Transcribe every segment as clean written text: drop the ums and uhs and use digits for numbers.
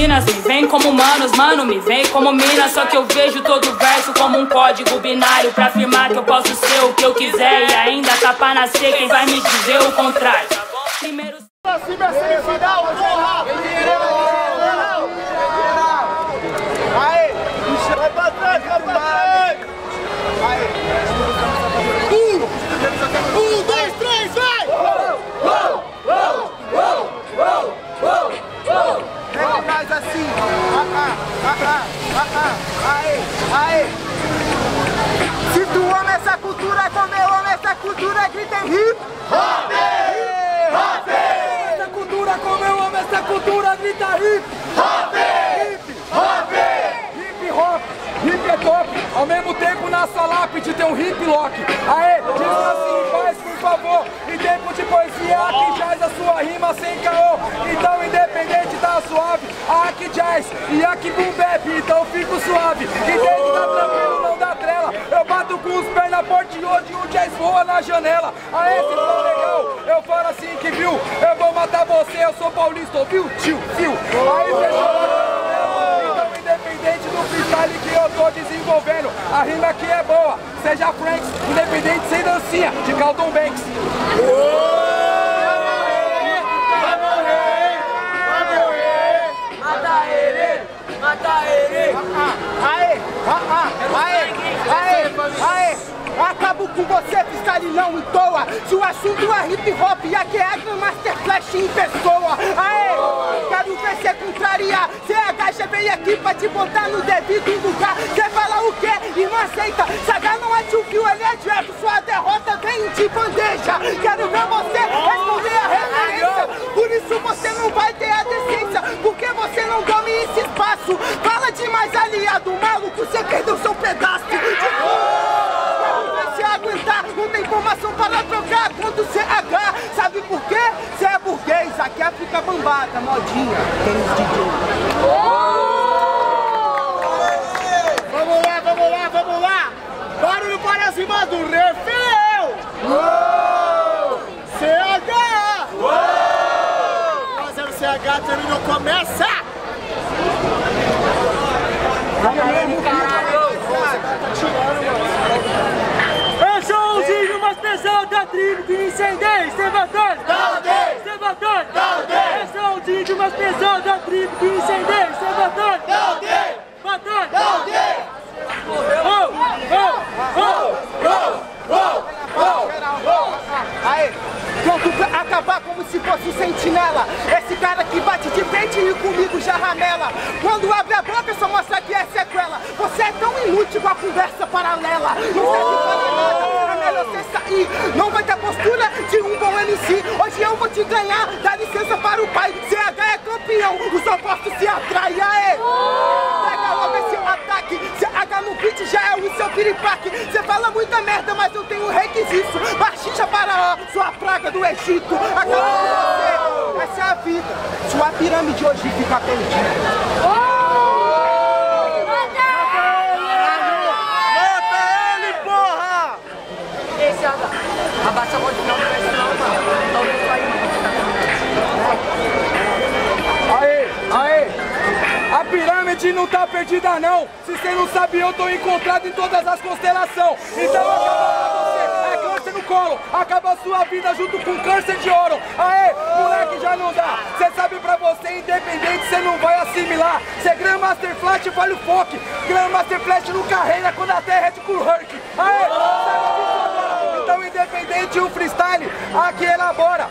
minas, me vem como humanos, mano, me vem como minas. Só que eu vejo todo verso como um código binário, pra afirmar que eu posso ser o que eu quiser e ainda tá pra nascer quem vai me dizer o contrário. Primeiro... Pra cima é semifinal, porra! Aê! Vai pra trás, vai pra trás! Aê! 1, 2, 3, vai! Uou! Uou! Uou! Uou! Uou! Uou! Vem mais assim! Aê! Aê! Se tu ama essa cultura, como eu amo essa cultura, grita em hip hop! Essa cultura, como eu amo essa cultura, grita hip hop! Hip hop! Hip hop! Hip é top! Ao mesmo tempo nessa lápide tem um hip lock! Aê! Diz assim, faz por favor! Em tempo de poesia, aqui jaz a sua rima sem caô! Então independente da suave, aqui jaz e aqui boom bap, então fico suave! Entende? Tá tranquilo, não dá trela! Eu bato com os pés na porta e hoje o jazz voa na janela! Aê, se for legal, eu falo assim que viu! Eu vou matar você, eu sou paulista, ouviu? Tio, tio! Aí fechou! Independente do freestyle que eu tô desenvolvendo, a rima aqui é boa, seja Franks, independente sem dancinha, de Carlton Banks. Vai morrer, mata ele, aê. Acabo com você, freestyle não à toa. Se o assunto é hip hop, e aqui é Grandmaster Flash em pessoa. Aê, quero ver cê contrariar. CH veio aqui pra te botar no devido lugar. Cê fala o quê? Irmã, aceita. Saga não é tio, ele é direto. Sua derrota vem de bandeja. Quero ver você responder a referência. Por isso você não vai ter a decência, porque você não dorme esse espaço. Fala demais, aliado maluco, cê perdeu seu pedaço. Não tem informação para trocar contra o CH. Sabe por quê? Cê é burguês, aqui é fica bambada, modinha. Tênis de jogo. Vamos lá. Barulho para as rimas do Refeu. CH. Uou. 1 a 0 CH, terminou, começa. Caralho. Tá tirando, mano. Da tribo que incendeia, Salvador! Talvez! Salvador! Talvez! Esse é o dia de umas pessoas da tribo que incendeia, Salvador! Talvez! Bator! Talvez! Aê! Pronto pra acabar como se fosse um sentinela. Esse cara que bate de frente e comigo já ramela. Quando abre a boca só mostra que é sequela. Você é tão inútil com a conversa paralela. Não serve para nada. Você sair, não vai ter postura de um bom MC. Hoje eu vou te ganhar, dá licença para o pai. CH é campeão, os opostos se atraem. Aê! Pega logo esse ataque. CH no beat já é o seu piripaque. Você fala muita merda, mas eu tenho requisito. Marchicha para a sua praga do Egito. Acabou com você, essa é a vida. Sua pirâmide hoje fica perdida. Abaixa a mão de novo, não. Talvez vai ir. Aê! A pirâmide não tá perdida, não. Se você não sabe, eu tô encontrado em todas as constelações. Então acaba com você. É câncer no colo. Acaba a sua vida junto com câncer de ouro. Aê, moleque, já não dá. Você sabe, pra você, independente, você não vai assimilar. Você é Grandmaster Flash, vale o foco. Grandmaster Flash no carreira quando a terra é de Cool Herc. Aê! Independente o freestyle, aqui elabora.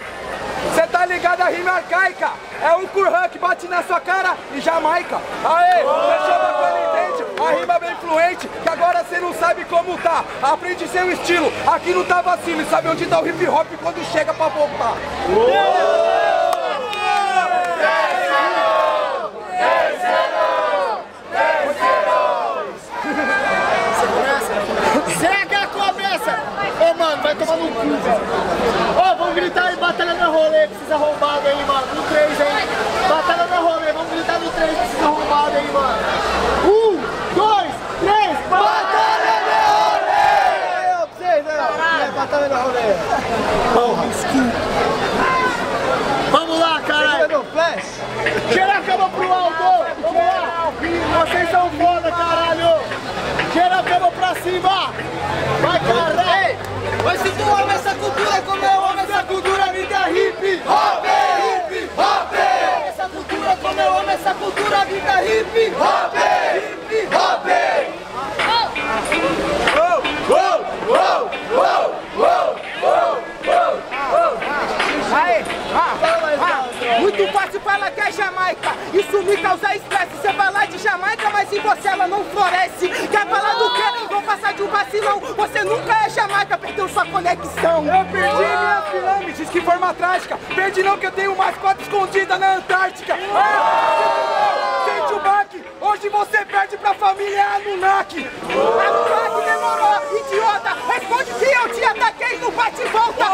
Cê tá ligado a rima arcaica? É um Cool Herc que bate na sua cara e Jamaica. Aê, você chama quando entende, a rima bem fluente, que agora cê não sabe como tá. Aprende seu estilo, aqui não tá vacilo. Sabe onde tá o hip hop quando chega pra voltar. Vai tomar no cu, velho. Ó, vamos gritar aí, batalha no rolê, precisa arrombado aí, mano. No 3, hein? Batalha no rolê, vamos gritar no 3, precisa arrombado aí, mano. 1, 2, 3, batalha no rolê! Pra vocês, né? Caralho! Batalha no rolê. Porra, skin. Vamos lá, caralho! Flash! Geral acaba pro alto! amo essa cultura como eu amo essa cultura, me dá hip hop, hip hop. Essa cultura como eu amo essa cultura, me dá hip hop, hip hop. Muito fácil falar que é Jamaica, isso me causa estresse. Você falar de Jamaica, mas em você ela não floresce. Quer falar do quê? Vou passar de um vacilão. Você nunca é Jamaica, perdeu sua conexão. Eu perdi minha pirâmide, que forma trágica. Perdi não, que eu tenho mais quatro escondida na Antártica. Sente o baque, hoje você perde pra família Anunnaki. Anunnaki demorou, idiota. Responde que eu te ataquei, não bate e volta.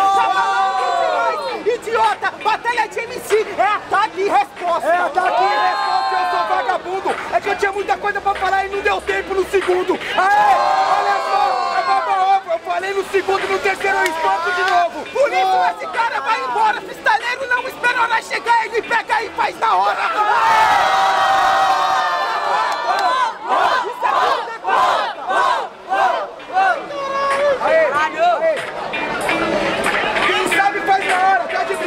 Idiota, batalha de MC é ataque e resposta. É ataque e resposta, eu sou vagabundo. É que eu tinha muita coisa pra falar e não deu tempo no segundo. Aê, olha só, é baba ovo. Eu falei no segundo, no terceiro eu espanto de novo. Por isso esse cara vai embora. Pistaleiro não espera a hora chegar, ele pega e faz na hora. Isso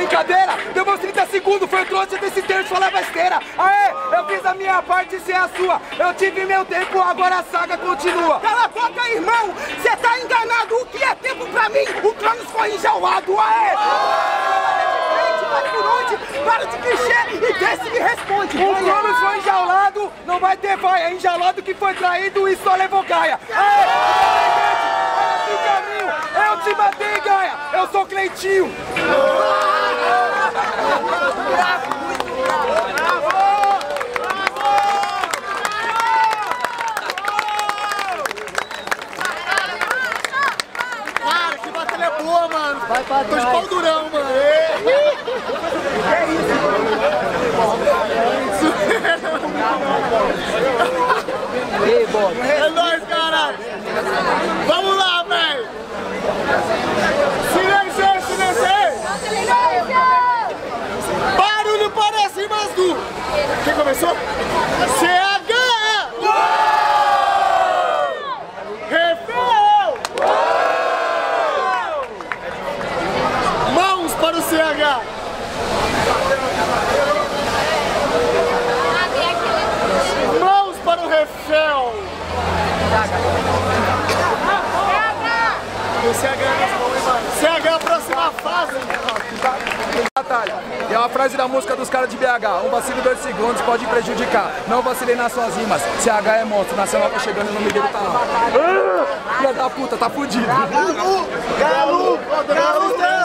é tudo deu meus 30 segundos, foi o trouxa desse terço, falar besteira. Aê, eu fiz a minha parte e você é a sua. Eu tive meu tempo, agora a saga continua. Cala a boca, irmão, você tá enganado. O que é tempo pra mim? O Cronos foi enjaulado, aê! Vai por onde? Para de clichê e desce me responde. O Cronos foi enjaulado, não vai ter vai. É enjaulado que foi traído e só levou Gaia. Aê, olha esse caminho, eu te matei, Gaia. Eu sou Cleitinho. Bravo, muito bravo! Bravo! Bravo! Cara, que batalha é boa, mano! Vai pra trás! Tô de pau durão, mano! É isso! É nóis, cara! Vamos lá, velho! Silêncio, silêncio! Barulho parece mais duro. Quem começou? CH! Refeu! Mãos para o CH! Mãos para o Refeu! O CH, próxima fase! Batalha. E é uma frase da música dos caras de BH. Um vacilo 2 segundos pode prejudicar. Não vacilei nas suas rimas. CH é monstro. Nacional tá chegando e o nome dele tá lá. Filha da puta, tá fudido. Galo! Galo! Galo!